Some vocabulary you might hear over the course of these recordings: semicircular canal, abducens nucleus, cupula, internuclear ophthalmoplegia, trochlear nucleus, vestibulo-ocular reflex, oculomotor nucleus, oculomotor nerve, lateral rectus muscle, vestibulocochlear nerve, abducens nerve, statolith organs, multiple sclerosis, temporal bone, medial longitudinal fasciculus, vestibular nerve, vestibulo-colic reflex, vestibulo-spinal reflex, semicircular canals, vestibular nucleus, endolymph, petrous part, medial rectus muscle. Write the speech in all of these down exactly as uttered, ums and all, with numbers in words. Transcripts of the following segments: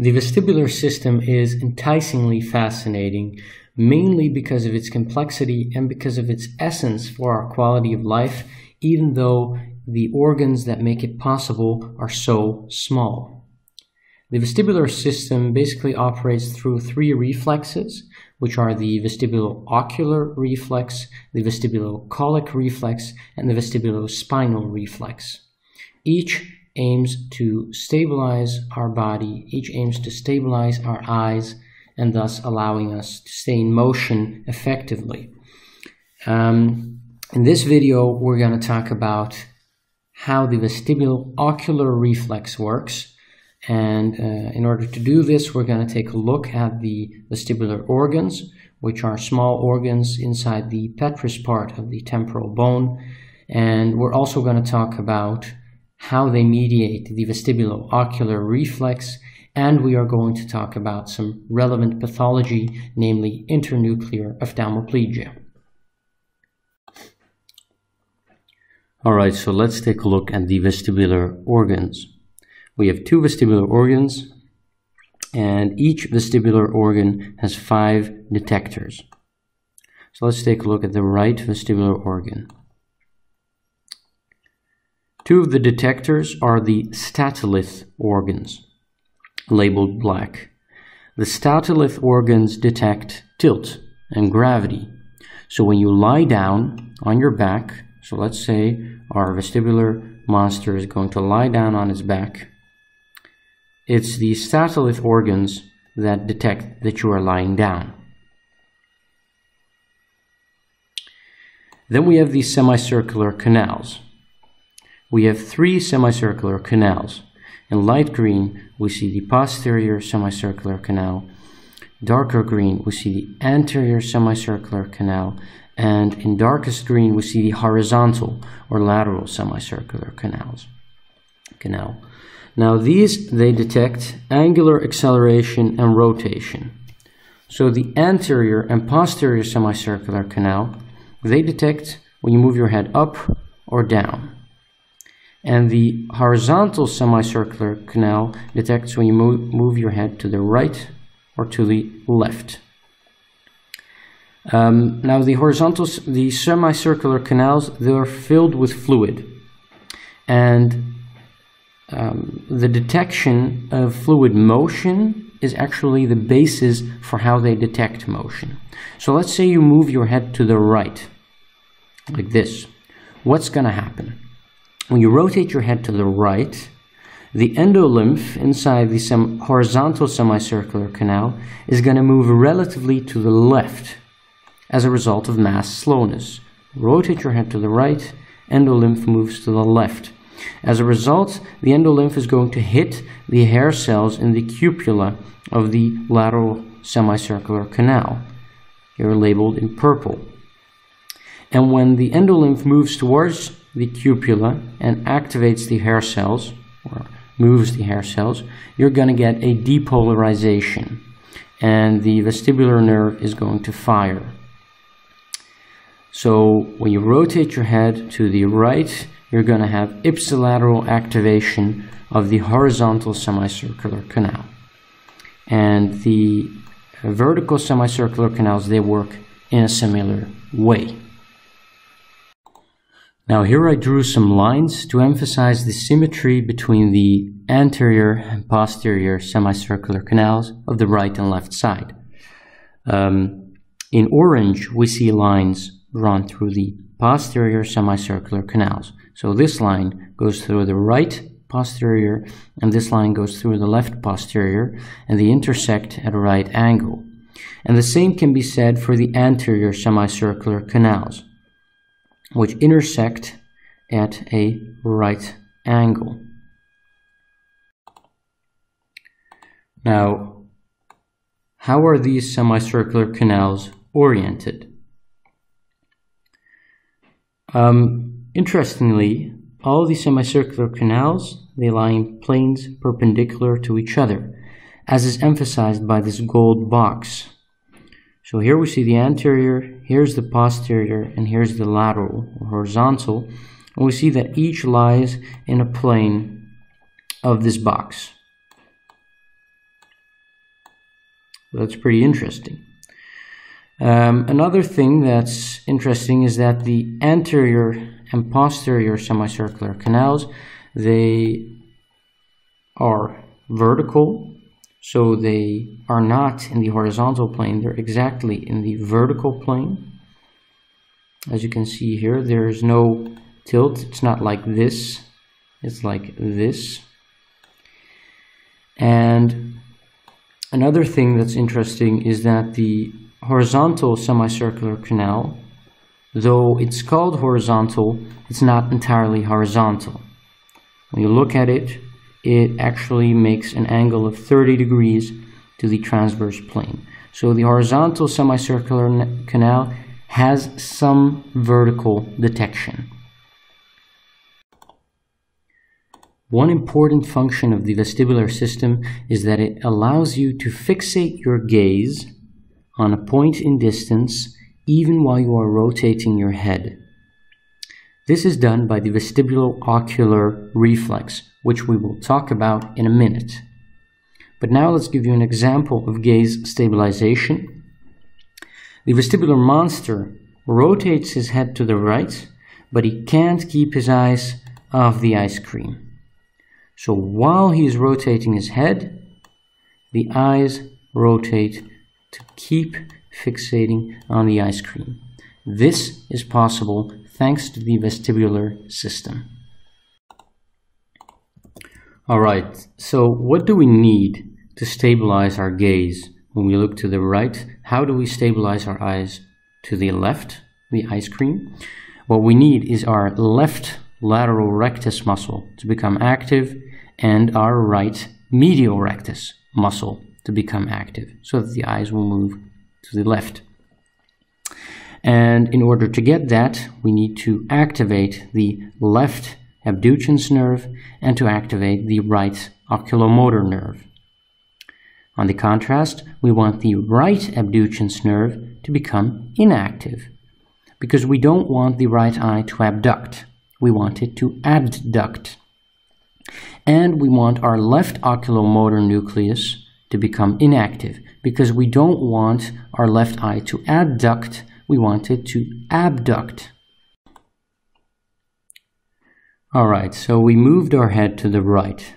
The vestibular system is enticingly fascinating, mainly because of its complexity and because of its essence for our quality of life, even though the organs that make it possible are so small. The vestibular system basically operates through three reflexes, which are the vestibulo-ocular reflex, the vestibulo-colic reflex, and the vestibulo-spinal reflex. Each aims to stabilize our body, each aims to stabilize our eyes, and thus allowing us to stay in motion effectively. Um, in this video, we're going to talk about how the vestibulo-ocular reflex works, and uh, in order to do this, we're going to take a look at the vestibular organs, which are small organs inside the petrous part of the temporal bone, and we're also going to talk about how they mediate the vestibulo-ocular reflex, and we are going to talk about some relevant pathology, namely internuclear ophthalmoplegia. All right, so let's take a look at the vestibular organs. We have two vestibular organs, and each vestibular organ has five detectors. So let's take a look at the right vestibular organ. Two of the detectors are the statolith organs, labeled black. The statolith organs detect tilt and gravity. So when you lie down on your back, so let's say our vestibular monster is going to lie down on its back, it's the statolith organs that detect that you are lying down. Then we have the semicircular canals. We have three semicircular canals. In light green, we see the posterior semicircular canal. Darker green, we see the anterior semicircular canal. And in darkest green, we see the horizontal or lateral semicircular canals. Canal. Now these, they detect angular acceleration and rotation. So the anterior and posterior semicircular canal, they detect when you move your head up or down. And the horizontal semicircular canal detects when you move, move your head to the right or to the left. Um, now the horizontal, the semicircular canals, they're filled with fluid. And um, the detection of fluid motion is actually the basis for how they detect motion. So let's say you move your head to the right, like this. What's going to happen? When you rotate your head to the right, the endolymph inside the sem horizontal semicircular canal is going to move relatively to the left as a result of mass slowness. Rotate your head to the right, endolymph moves to the left. As a result, the endolymph is going to hit the hair cells in the cupula of the lateral semicircular canal. Here labeled in purple. And when the endolymph moves towards the cupula and activates the hair cells, or moves the hair cells, you're going to get a depolarization, and the vestibular nerve is going to fire. So when you rotate your head to the right, you're going to have ipsilateral activation of the horizontal semicircular canal. And the vertical semicircular canals, they work in a similar way. Now here I drew some lines to emphasize the symmetry between the anterior and posterior semicircular canals of the right and left side. Um, in orange, we see lines drawn through the posterior semicircular canals. So this line goes through the right posterior, and this line goes through the left posterior, and they intersect at a right angle. And the same can be said for the anterior semicircular canals, which intersect at a right angle. Now, how are these semicircular canals oriented? Um, interestingly, all these semicircular canals, they lie in planes perpendicular to each other, as is emphasized by this gold box. So here we see the anterior, here's the posterior, and here's the lateral, or horizontal, and we see that each lies in a plane of this box. That's pretty interesting. Um, another thing that's interesting is that the anterior and posterior semicircular canals, they are vertical, so they are not in the horizontal plane, they're exactly in the vertical plane. As you can see here, there's no tilt, it's not like this, it's like this. And another thing that's interesting is that the horizontal semicircular canal, though it's called horizontal, it's not entirely horizontal. When you look at it, it actually makes an angle of thirty degrees to the transverse plane. So the horizontal semicircular canal has some vertical detection. One important function of the vestibular system is that it allows you to fixate your gaze on a point in distance even while you are rotating your head. This is done by the vestibulo-ocular reflex, which we will talk about in a minute. But now let's give you an example of gaze stabilization. The vestibular monster rotates his head to the right, but he can't keep his eyes off the ice cream. So while he is rotating his head, the eyes rotate to keep fixating on the ice cream. This is possible thanks to the vestibular system. All right, so what do we need to stabilize our gaze when we look to the right? How do we stabilize our eyes to the left, the ice cream? What we need is our left lateral rectus muscle to become active and our right medial rectus muscle to become active so that the eyes will move to the left. And in order to get that, we need to activate the left abducens nerve and to activate the right oculomotor nerve. On the contrast, we want the right abducens nerve to become inactive because we don't want the right eye to abduct. We want it to abduct. And we want our left oculomotor nucleus to become inactive because we don't want our left eye to adduct, we want it to abduct. All right, so we moved our head to the right.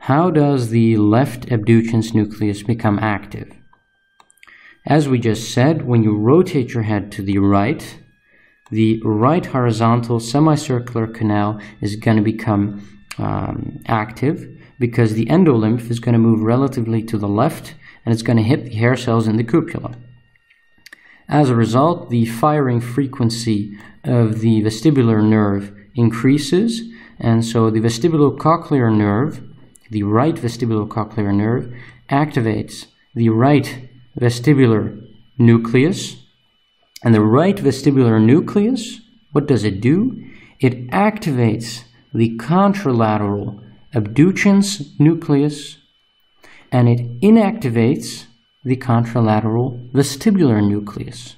How does the left abducens nucleus become active? As we just said, when you rotate your head to the right, the right horizontal semicircular canal is going to become um, active because the endolymph is going to move relatively to the left and it's going to hit the hair cells in the cupula. As a result, the firing frequency of the vestibular nerve increases, and so the vestibulocochlear nerve, the right vestibulocochlear nerve, activates the right vestibular nucleus. And the right vestibular nucleus, what does it do? It activates the contralateral abducens nucleus and it inactivates the contralateral vestibular nucleus.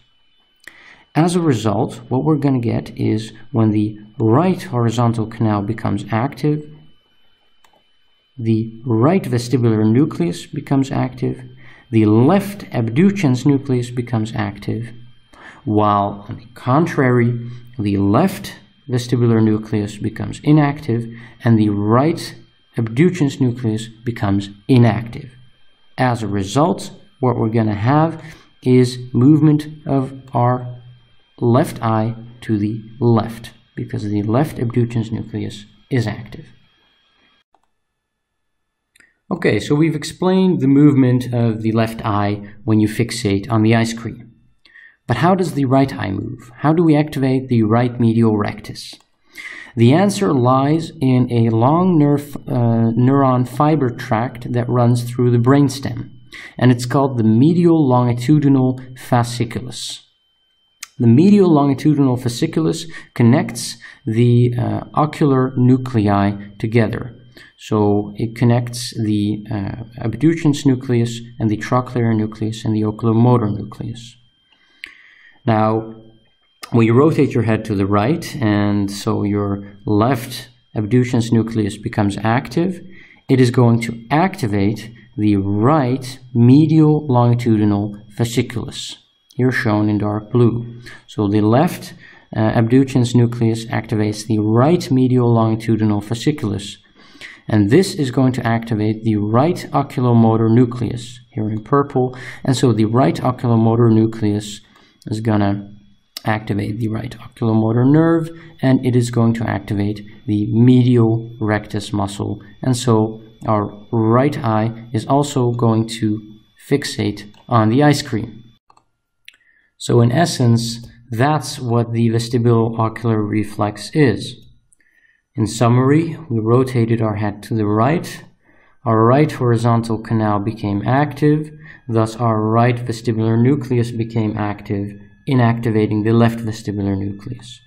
As a result, what we're going to get is when the right horizontal canal becomes active, the right vestibular nucleus becomes active, the left abducens nucleus becomes active, while on the contrary, the left vestibular nucleus becomes inactive and the right abducens nucleus becomes inactive. As a result, what we're going to have is movement of our left eye to the left because the left abducens nucleus is active. Okay, so we've explained the movement of the left eye when you fixate on the ice cream. But how does the right eye move? How do we activate the right medial rectus? The answer lies in a long nerve, uh, neuron fiber tract that runs through the brainstem, and it's called the medial longitudinal fasciculus. The medial longitudinal fasciculus connects the uh, ocular nuclei together. So it connects the uh, abducens nucleus and the trochlear nucleus and the oculomotor nucleus. Now, when you rotate your head to the right, and so your left abducens nucleus becomes active, it is going to activate the right medial longitudinal fasciculus, here shown in dark blue. So the left uh, abducens nucleus activates the right medial longitudinal fasciculus, and this is going to activate the right oculomotor nucleus, here in purple, and so the right oculomotor nucleus is gonna activate the right oculomotor nerve, and it is going to activate the medial rectus muscle, and so our right eye is also going to fixate on the eye screen. So in essence, that's what the vestibulo-ocular reflex is. In summary, we rotated our head to the right, our right horizontal canal became active, thus our right vestibular nucleus became active, inactivating the left vestibular nucleus.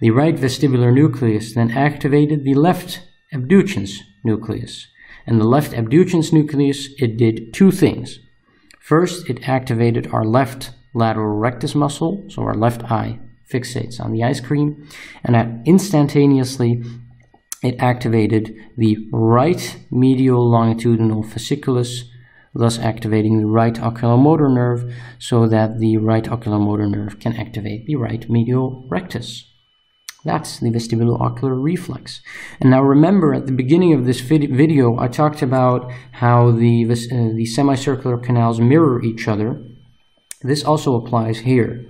The right vestibular nucleus then activated the left abducens nucleus. And the left abducens nucleus, it did two things. First, it activated our left lateral rectus muscle, so our left eye fixates on the eye screen, and instantaneously it activated the right medial longitudinal fasciculus, thus activating the right oculomotor nerve, so that the right oculomotor nerve can activate the right medial rectus. That's the vestibulo-ocular reflex. And now remember, at the beginning of this vid video, I talked about how the, uh, the semicircular canals mirror each other. This also applies here.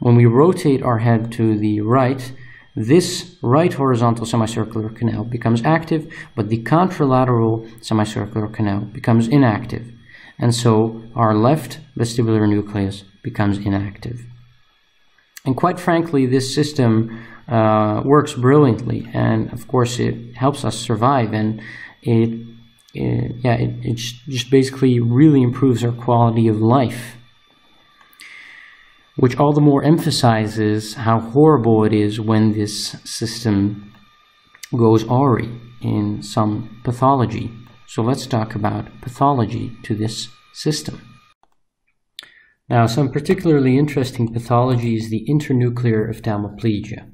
When we rotate our head to the right, this right horizontal semicircular canal becomes active, but the contralateral semicircular canal becomes inactive. And so our left vestibular nucleus becomes inactive. And quite frankly, this system uh, works brilliantly, and of course it helps us survive, and it, it yeah, it, it just basically really improves our quality of life, which all the more emphasizes how horrible it is when this system goes awry in some pathology. So let's talk about pathology to this system. Now, some particularly interesting pathology is the internuclear ophthalmoplegia.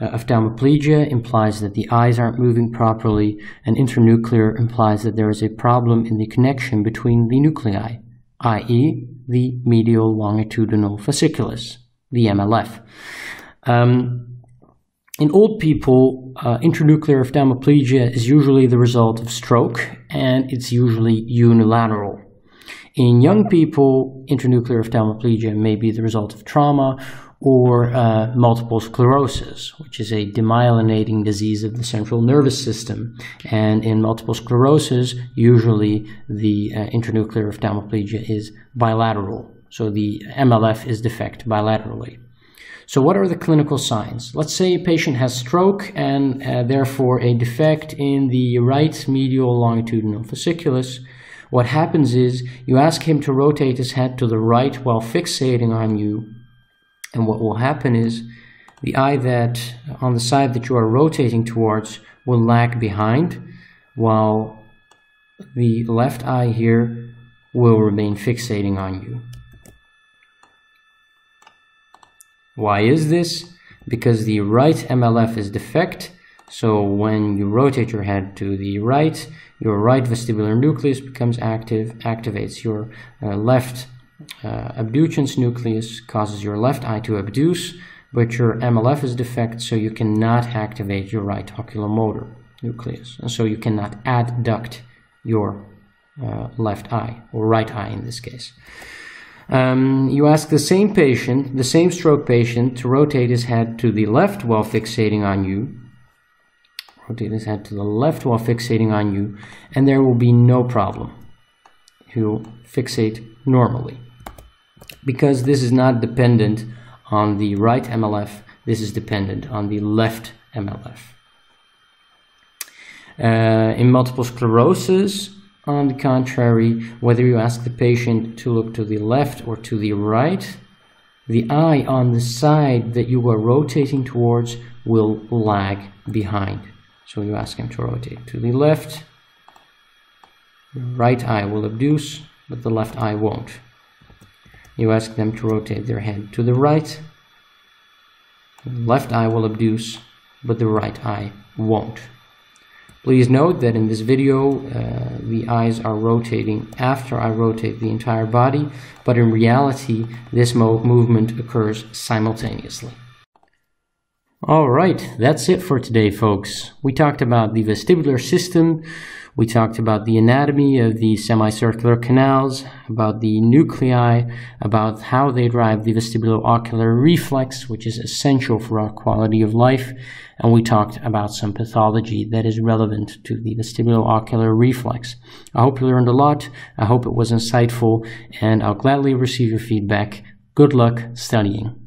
Uh, ophthalmoplegia implies that the eyes aren't moving properly, and internuclear implies that there is a problem in the connection between the nuclei, that is the medial longitudinal fasciculus, the M L F. Um, in old people, uh, internuclear ophthalmoplegia is usually the result of stroke, and it's usually unilateral. In young people, internuclear ophthalmoplegia may be the result of trauma or uh, multiple sclerosis, which is a demyelinating disease of the central nervous system. And in multiple sclerosis, usually the uh, internuclear ophthalmoplegia is bilateral. So the M L F is defect bilaterally. So what are the clinical signs? Let's say a patient has stroke and uh, therefore a defect in the right medial longitudinal fasciculus. What happens is you ask him to rotate his head to the right while fixating on you, and what will happen is the eye that on the side that you are rotating towards will lag behind, while the left eye here will remain fixating on you. Why is this? Because the right M L F is defect. So when you rotate your head to the right, your right vestibular nucleus becomes active, activates your uh, left uh, abducens nucleus, causes your left eye to abduce, but your M L F is defect, so you cannot activate your right oculomotor nucleus. And so you cannot adduct your uh, left eye, or right eye in this case. Um, you ask the same patient, the same stroke patient, to rotate his head to the left while fixating on you. Rotate his head to the left while fixating on you, and there will be no problem. He'll fixate normally. Because this is not dependent on the right M L F, this is dependent on the left M L F. Uh, in multiple sclerosis, on the contrary, whether you ask the patient to look to the left or to the right, the eye on the side that you are rotating towards will lag behind. So you ask him to rotate to the left, the right eye will abduce, but the left eye won't. You ask them to rotate their head to the right, the left eye will abduce, but the right eye won't. Please note that in this video, uh, the eyes are rotating after I rotate the entire body, but in reality, this mode movement occurs simultaneously. All right, that's it for today, folks. We talked about the vestibular system. We talked about the anatomy of the semicircular canals, about the nuclei, about how they drive the vestibulo-ocular reflex, which is essential for our quality of life, and we talked about some pathology that is relevant to the vestibulo-ocular reflex. I hope you learned a lot. I hope it was insightful, and I'll gladly receive your feedback. Good luck studying.